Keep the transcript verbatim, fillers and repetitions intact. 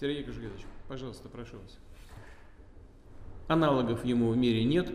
Сергей Кузhugetovich, пожалуйста, прошу вас. Аналогов ему в мире нет.